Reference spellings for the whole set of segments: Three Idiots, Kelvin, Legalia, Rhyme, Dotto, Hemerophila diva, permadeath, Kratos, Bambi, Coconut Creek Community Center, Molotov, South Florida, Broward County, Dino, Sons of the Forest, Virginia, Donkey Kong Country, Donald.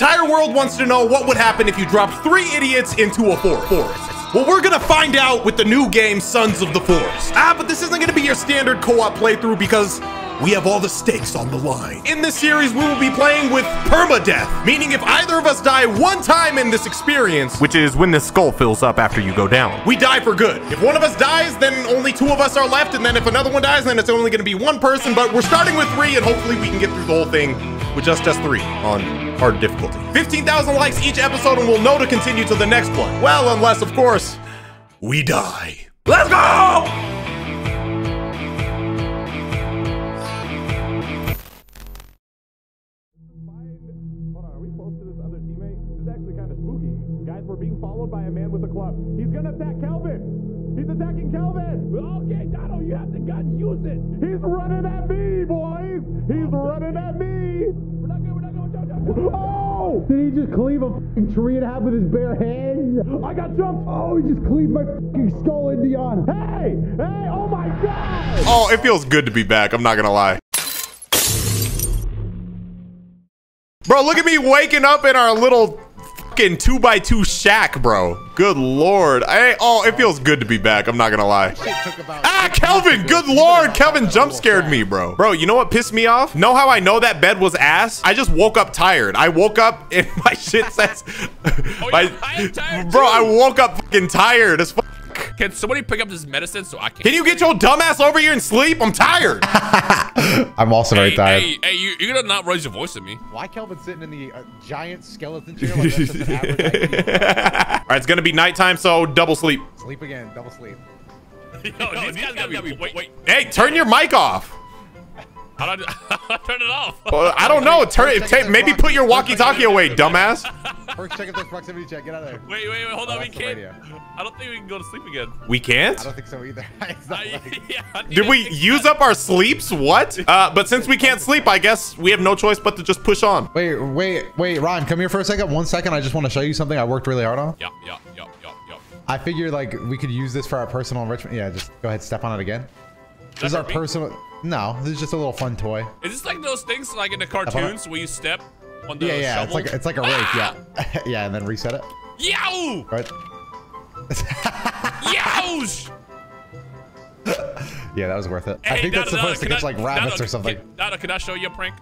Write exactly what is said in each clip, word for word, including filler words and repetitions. entire world wants to know what would happen if you dropped three idiots into a forest. Well, we're gonna find out with the new game, Sons of the Forest. Ah, but this isn't gonna be your standard co-op playthrough because we have all the stakes on the line. In this series, we will be playing with permadeath, meaning if either of us die one time in this experience, which is when the skull fills up after you go down, we die for good. If one of us dies, then only two of us are left, and then if another one dies, then it's only gonna be one person, but we're starting with three, and hopefully we can get through the whole thing with just us three on hard difficulty. fifteen thousand likes each episode, and we'll know to continue to the next one. Well, unless, of course, we die. Let's go! Did he just cleave a f***ing tree in half with his bare hands? I got jumped! Oh, he just cleaved my f***ing skull in the on. Hey! Hey! Oh my god! Oh, it feels good to be back, I'm not gonna lie. Bro, look at me waking up in our little f***ing two by two shack, bro. Good lord. I, oh, it feels good to be back. I'm not gonna lie. Ah, Kelvin! Good lord! Kelvin jump scared me, bro. Bro, you know what pissed me off? Know how I know that bed was ass? I just woke up tired. I woke up and my shit says... Oh, my, I'm tired, bro, too. I woke up fucking tired as fuck. Can somebody pick up this medicine so I can... Can you get your dumb ass over here and sleep? I'm tired. I'm also hey, very tired. Hey, hey, you, you're gonna not raise your voice at me. Why Kelvin's sitting in the uh, giant skeleton chair like that's just an average I Q? All right, it's gonna be nighttime, so double sleep. Sleep again, double sleep. Yo, Yo, these guys gotta be, wait, wait. Hey, turn your mic off. How do I turn it off? Well, I don't know. Turn it. Take, maybe put your walkie-talkie away, dumbass. First, check out this proximity check. Get out of there. Wait, wait, wait. Hold oh, on. We can't. I don't think we can go to sleep again. We can't? I don't think so either. It's not uh, like... yeah, did we use up our sleeps? What? Uh, but since we can't sleep, I guess we have no choice but to just push on. Wait, wait, wait, Rhyme, come here for a second. One second. I just want to show you something I worked really hard on. Yeah, yeah, yeah, yeah, yeah. I figured like we could use this for our personal enrichment. Yeah, just go ahead, step on it again. This is our personal. No, this is just a little fun toy. Is this like those things like in the cartoons where you step on the yeah, yeah, shovel? It's like, it's like a rake, ah! yeah. yeah, and then reset it. Yow! Right. Yows! Yeah, that was worth it. Hey, I think Dotto, that's supposed Dotto, to catch I, like rabbits Dotto, or something. Can, Dotto, can I show you a prank?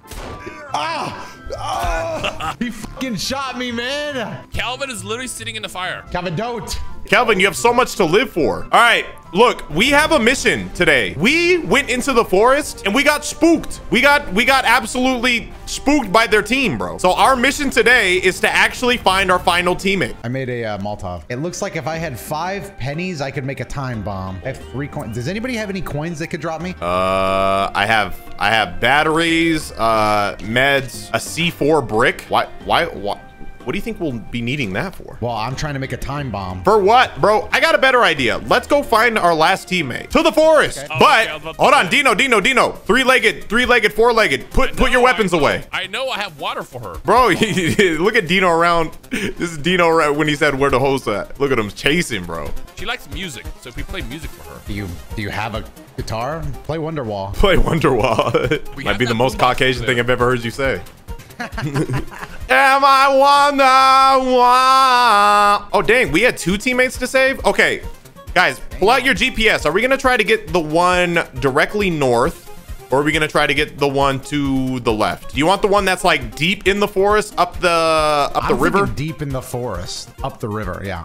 Ah! Oh! He fucking shot me, man! Kelvin is literally sitting in the fire. Kelvin, don't! Kelvin, you have so much to live for. All right, look, we have a mission today. We went into the forest and we got spooked. We got we got absolutely spooked by their team, bro. So our mission today is to actually find our final teammate. I made a uh, Molotov. It looks like if I had five pennies, I could make a time bomb. I have three coins. Does anybody have any coins that could drop me? Uh, I have I have batteries, uh, meds, a C four brick. Why why why? What do you think we'll be needing that for? Well, I'm trying to make a time bomb. For what, bro? I got a better idea. Let's go find our last teammate. To the forest. Okay. But oh, okay, hold on, Dino, Dino, Dino. Three-legged, three-legged, four-legged. Put put your weapons I away. I know I have water for her. Bro, look at Dino around. This is Dino right when he said where the host at. Look at him chasing, bro. She likes music, so if we play music for her. Do you do you have a guitar? Play Wonderwall. Play Wonderwall. Might be the most Caucasian thing I've ever heard you say. Am I one? Oh, dang. We had two teammates to save? Okay. Guys, pull out your G P S. Are we going to try to get the one directly north? Or are we going to try to get the one to the left? Do you want the one that's like deep in the forest, up the up the river? Deep in the forest, up the river. Yeah.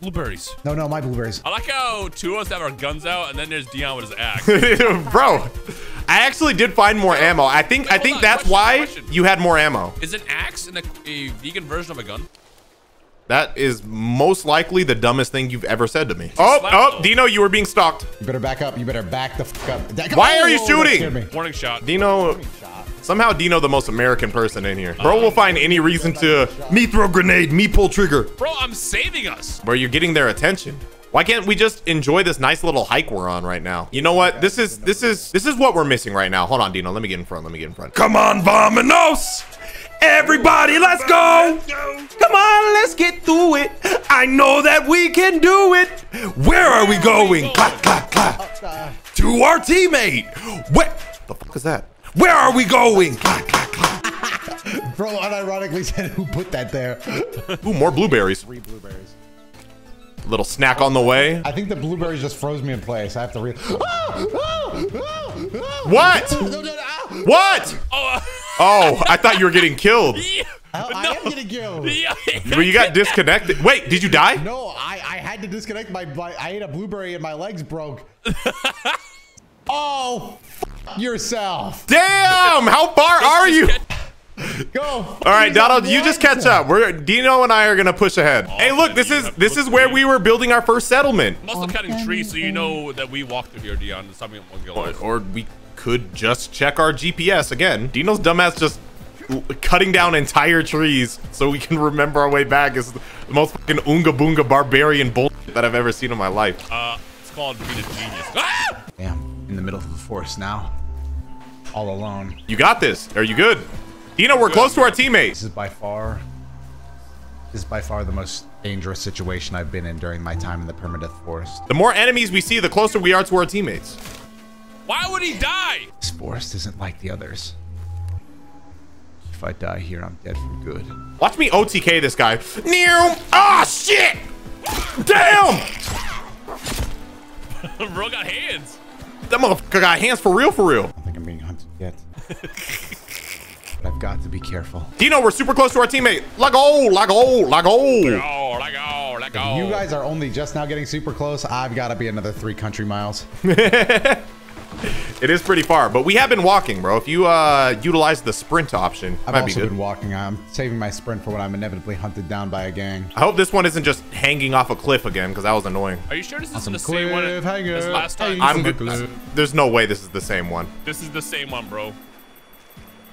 Blueberries. No, no, my blueberries. I like how two of us have our guns out, and then there's Dion with his axe. Bro, I actually did find more yeah. ammo. I think Wait, I think on. that's question, why question. you had more ammo. Is an axe in a, a vegan version of a gun? That is most likely the dumbest thing you've ever said to me. Oh, oh, Dino, you were being stalked. You better back up. You better back the fuck up. That, why oh, are you shooting? Warning shot. Dino. Warning shot. Somehow Dino, the most American person in here. Bro will find any reason to, me throw grenade, me pull trigger. Bro, I'm saving us. Bro, you're getting their attention. Why can't we just enjoy this nice little hike we're on right now? You know what? This is, this is, this is what we're missing right now. Hold on, Dino, let me get in front, let me get in front. Come on, Vominos! Everybody, let's go! Come on, let's get through it. I know that we can do it. Where are we going? Clap, clap, clap. To our teammate. What the fuck is that? Where are we going? Bro unironically said, who put that there? Ooh, more blueberries. Three blueberries. Little snack on the way. I think the blueberries just froze me in place. I have to re- oh, oh, oh, oh. What? No, no, no, oh. What? Oh. Oh, I thought you were getting killed. Yeah. Oh, I no. am getting killed. Yeah, well, you got disconnected. Wait, did you die? No, I, I had to disconnect my, my- I ate a blueberry and my legs broke. Oh, f yourself. Damn, how far are you? Go. All right, Donald, you just catch up. We're Dino and I are gonna push ahead. Oh, hey, look, this is this is where we were building our first settlement. Must have cutting trees, so you know that we walked through here, Dion. Or, or we could just check our G P S again. Dino's dumbass just cutting down entire trees so we can remember our way back is the most fucking oonga boonga barbarian bullshit that I've ever seen in my life. Uh, it's called being a genius. Ah! Damn, in the middle of the forest now, all alone. You got this. Are you good? Dino, we're close to our teammates. This is by far, this is by far the most dangerous situation I've been in during my time in the permadeath forest. The more enemies we see, the closer we are to our teammates. Why would he die? This forest isn't like the others. If I die here, I'm dead for good. Watch me O T K this guy. Near. Ah, shit! Damn! Bro got hands. That motherfucker got hands for real, for real. I don't think I'm being hunted yet. I've got to be careful. Dino, we're super close to our teammate. Let go, let go, let go. Let go, let go, let go. If you guys are only just now getting super close, I've got to be another three country miles. It is pretty far, but we have been walking, bro. If you uh, utilize the sprint option, I've might also be good. been walking. I'm saving my sprint for when I'm inevitably hunted down by a gang. I hope this one isn't just hanging off a cliff again, because that was annoying. Are you sure this isn't the same one as last time? I'm good. There's no way this is the same one. This is the same one, bro.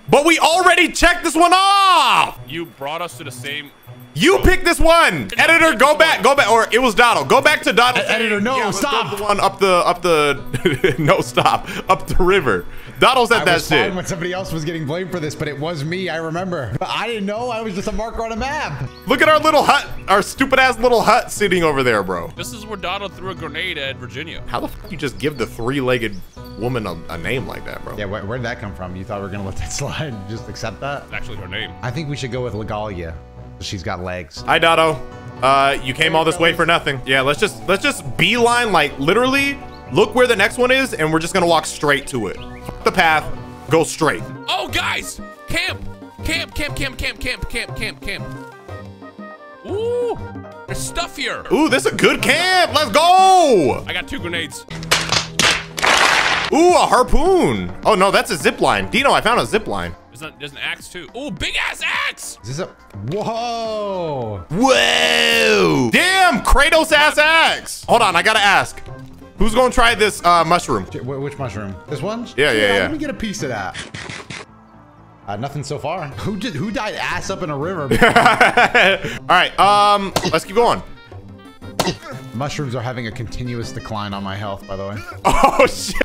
But we already checked this one off. You brought us to the same. You picked this one. Editor, go back, go back, or it was Donald. Go back to Donald. Editor, no, yeah, stop. The one up the, up the, no, stop, up the river. Donald said that shit. I was fine when somebody else was getting blamed for this, but it was me. I remember. I didn't know. I was just a marker on a map. Look at our little hut, our stupid ass little hut sitting over there, bro. This is where Donald threw a grenade at Virginia. How the fuck you just give the three-legged woman a, a name like that, bro? Yeah, wh where'd that come from? You thought we were gonna let that slide and just accept that? It's actually her name. I think we should go with Legalia. She's got legs. Hi, Dotto. Uh, you came all this way for nothing. Yeah, let's just let's just beeline, like literally look where the next one is, and we're just gonna walk straight to it. Fuck the path, go straight. Oh, guys, camp, camp, camp, camp, camp, camp, camp, camp, camp. Ooh, there's stuff here. Ooh, this is a good camp. Let's go. I got two grenades. Ooh, a harpoon. Oh no, that's a zip line. Dino, I found a zip line. There's an, there's an axe too. Oh, big ass axe! Is this a whoa? Whoa! Damn, Kratos ass axe! Hold on, I gotta ask. Who's gonna try this uh, mushroom? Which mushroom? This one? Yeah, yeah, yeah. yeah. Let me get a piece of that. Uh, nothing so far. Who did? Who died ass up in a river? All right, um, let's keep going. Mushrooms are having a continuous decline on my health, by the way. Oh shit!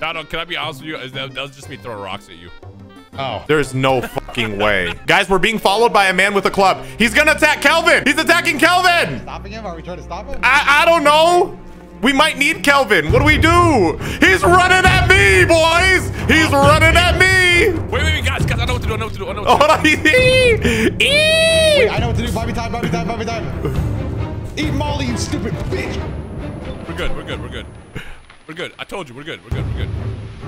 No, no, can I be honest with you? That was just me throwing rocks at you. Oh. There's no fucking way. Guys, we're being followed by a man with a club. He's gonna attack Kelvin. He's attacking Kelvin. Are we stopping him? Are we trying to stop him? I, I don't know. We might need Kelvin. What do we do? He's running at me, boys. He's running at me. Wait, wait, wait, guys, guys, I know what to do. I know what to do. I know what to do. Wait, I know what to do. Bobby time, Bobby time, Bobby time. Eat Molly, you stupid bitch. We're good, we're good, we're good. We're good. I told you, we're good, we're good, we're good.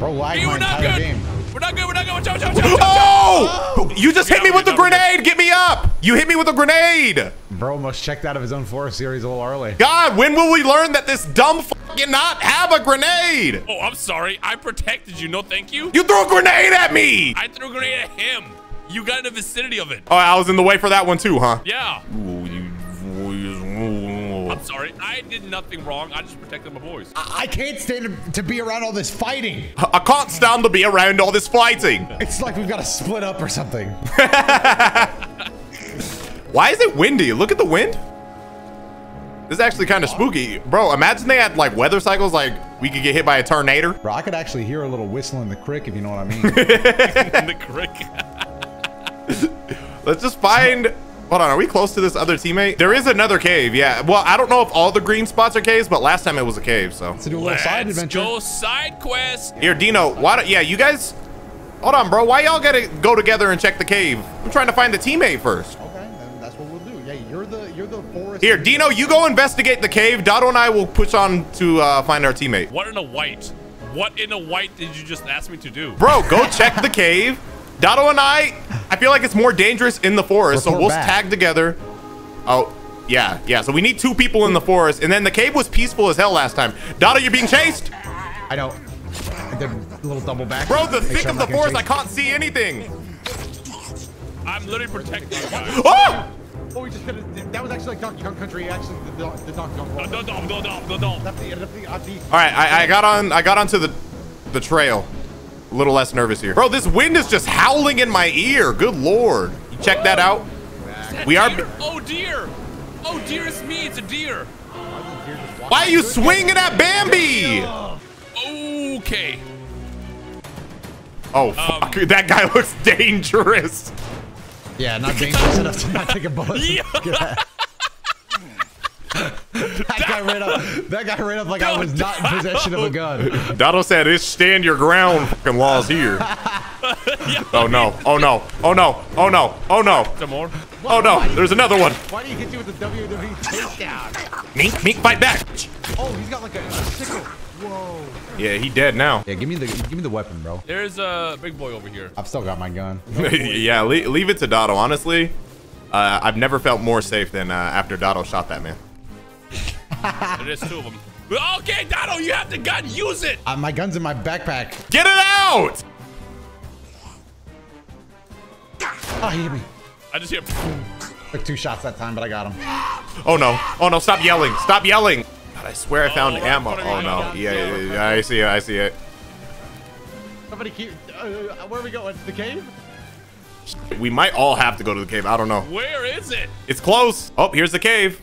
Bro, why hey, we're not good. Game. We're not good. We're not good. Watch out, watch out, watch out, oh! oh! You just yeah, hit me with the grenade. Good. Get me up. You hit me with a grenade. Bro almost checked out of his own Forest series a little early. God, when will we learn that this dumb cannot have a grenade? Oh, I'm sorry. I protected you. No, thank you. You threw a grenade at me. I threw a grenade at him. You got in the vicinity of it. Oh, I was in the way for that one too, huh? Yeah. Ooh, you, ooh. I'm sorry. I did nothing wrong. I just protected my boys. I, I can't stand to be around all this fighting. I can't stand to be around all this fighting. It's like we've got to split up or something. Why is it windy? Look at the wind. This is actually kind of spooky. Bro, imagine they had like weather cycles, like we could get hit by a tornado. Bro, I could actually hear a little whistle in the creek, if you know what I mean. In the creek. Let's just find... Hold on, are we close to this other teammate? There is another cave, yeah. Well, I don't know if all the green spots are caves, but last time it was a cave, so. Let's do a little side adventure. Let's go side quest. Here, Dino, why don't, yeah, you guys, Hold on, bro. Why y'all gotta go together and check the cave? I'm trying to find the teammate first. Okay, then that's what we'll do. Yeah, you're the you're the forest. Here, Dino, you go investigate the cave. Dotto and I will push on to uh, find our teammate. What in a white? What in a white did you just ask me to do? Bro, go check the cave. Dotto and I, I feel like it's more dangerous in the forest, Report so we'll back. tag together. Oh, yeah, yeah. So we need two people in the forest, and then the cave was peaceful as hell last time. Dotto, you're being chased. I know. I did a little double back. Bro, the thick of the forest, I can't see anything. I'm literally protecting you guys. Oh! Oh, we just could've, that was actually like Donkey Kong Country. Actually, the the Donkey Kong. No, no, no, no, no, no. All right, I I got on. I got onto the the trail. A little less nervous here. Bro, this wind is just howling in my ear. Good lord. You check that out. That we are. Deer? Oh dear. Oh dear, it's me. It's a deer. Why are you swinging at Bambi? Okay. Oh, um, fuck. That guy looks dangerous. Yeah, not dangerous enough to not take a bullet. Yeah. that. that guy ran up. That guy ran up like Don't I was not in possession of a gun. Dotto said, "It's stand your ground fucking laws here." Oh no! Oh no! Oh no! Oh no! Oh no! Some more? Oh no! There's another one. Why do you hit you with the W W E takedown? Meek, meek, fight back. Oh, he's got like a sickle. Whoa. Yeah, he dead now. Yeah, give me the give me the weapon, bro. There's a big boy over here. I've still got my gun. Yeah, leave, leave it to Dotto. Honestly, uh, I've never felt more safe than uh, after Dotto shot that man. There's two of them. Okay, Dotto, you have the gun. Use it. Uh, my gun's in my backpack. Get it out! Oh, he hit me. I just hit. Took two shots that time, but I got him. Oh no! Oh no! Stop yelling! Stop yelling! I swear I found oh, ammo. Oh no! Yeah, yeah, I see it. I see it. Somebody keep. Uh, where are we going? The cave? We might all have to go to the cave. I don't know. Where is it? It's close. Oh, here's the cave.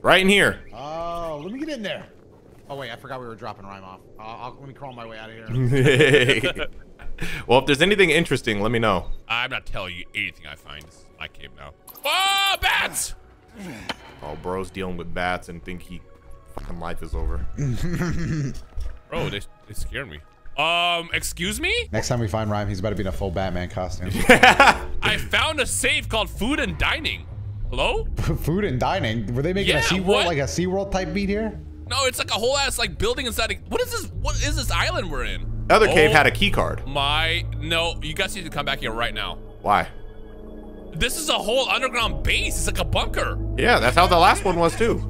Right in here. Oh, let me get in there. Oh wait, I forgot we were dropping Rhyme off. Uh, I'll, let me crawl my way out of here. Well, if there's anything interesting, let me know. I'm not telling you anything I find. This is my cave now. Oh, bats! Oh, bro's dealing with bats and think he. Fucking life is over. Bro, they, they scared me. Um, excuse me? Next time we find Rhyme, he's about to be in a full Batman costume. I found a safe called Food and Dining. Hello? Food and Dining? Were they making yeah, a SeaWorld, like a SeaWorld type beat here? No, it's like a whole ass like building inside. A, what is this? What is this island we're in? The other oh, cave had a key card. My, no, you guys need to come back here right now. Why? This is a whole underground base. It's like a bunker. Yeah, that's how the last one was too.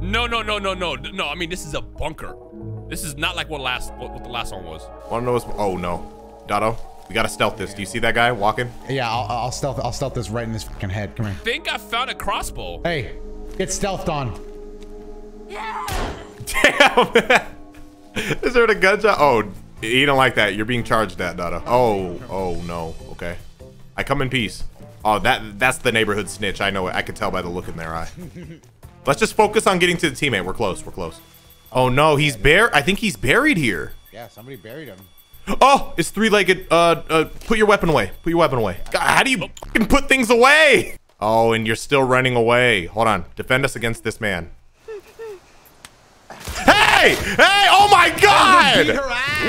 No, no, no, no, no, no. I mean, this is a bunker. This is not like what last what, what the last one was. Wanna know what's, oh no, Dotto, we gotta stealth this. Do you see that guy walking? Yeah, I'll, I'll stealth. I'll stealth this right in his fucking head. Come here. I think I found a crossbow. Hey, get stealthed on. Yeah. Damn. Is there a gunshot? Oh, you don't like that. You're being charged at, Dotto. Oh, oh no. Okay, I come in peace. Oh, that that's the neighborhood snitch. I know it. I could tell by the look in their eye. Let's just focus on getting to the teammate. We're close. We're close. Oh no, he's bare. I think he's buried here. Yeah, somebody buried him. Oh, it's three-legged. Uh, uh, put your weapon away. Put your weapon away. God, how do you fucking put things away? Oh, and you're still running away. Hold on. Defend us against this man. Hey! Hey! Oh my God!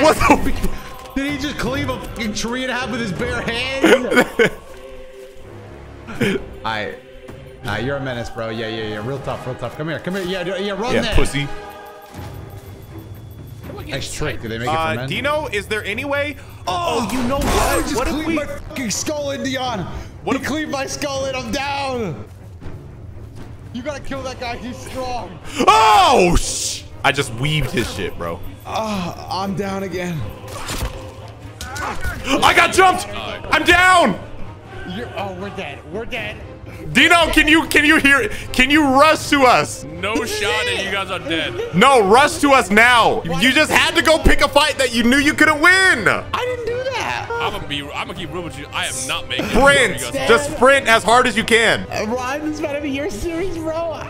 What the? Did he just cleave a fucking tree in half with his bare hands? I. Nah, you're a menace, bro. Yeah, yeah, yeah. Real tough, real tough. Come here, come here. Yeah, yeah, run yeah, there. Yeah, pussy. Nice trick. Did they make uh, it for men? Dino, is there any way? Oh, oh you know what? I just what cleaved we... my fucking skull in, Dion. What he if... cleaved my skull in. I'm down. You gotta kill that guy. He's strong. Oh, shh. I just weaved his shit, bro. Uh, I'm down again. I got jumped. I'm down. You're... Oh, we're dead. We're dead. Dino, can you can you hear? Can you rush to us? No shot, and you guys are dead. No, rush to us now. What? You just had to go pick a fight that you knew you couldn't win. I didn't do that. I'm gonna be. I'm gonna keep real with you. I am not making. Sprint. Just sprint as hard as you can. Rhyme, this better be your series, bro.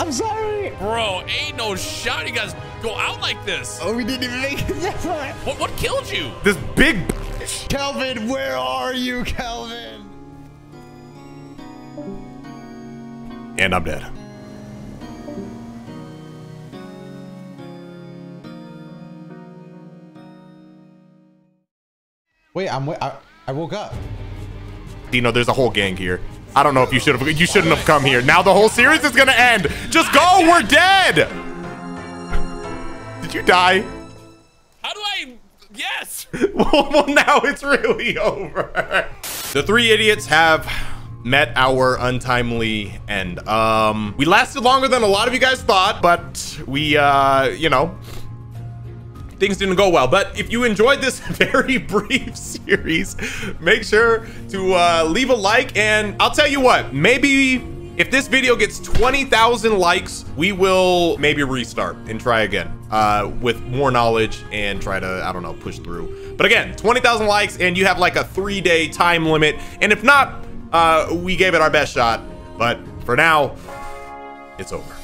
I'm sorry. Bro, ain't no shot. You guys go out like this. Oh, we didn't even make it that far. What? What killed you? This big. Kelvin, where are you, Kelvin? And I'm dead. Wait, I'm I, I woke up. Dino, there's a whole gang here. I don't know if you should have. You shouldn't have come here. Now the whole series is gonna end. Just go. We're dead. Did you die? How do I? Yes. Well, now it's really over. The three idiots have met our untimely end. Um, we lasted longer than a lot of you guys thought, but we, uh, you know, things didn't go well. But if you enjoyed this very brief series, make sure to uh, leave a like. And I'll tell you what, maybe if this video gets twenty thousand likes, we will maybe restart and try again uh, with more knowledge and try to, I don't know, push through. But again, twenty thousand likes and you have like a three day time limit. And if not, uh, we gave it our best shot. But for now, it's over.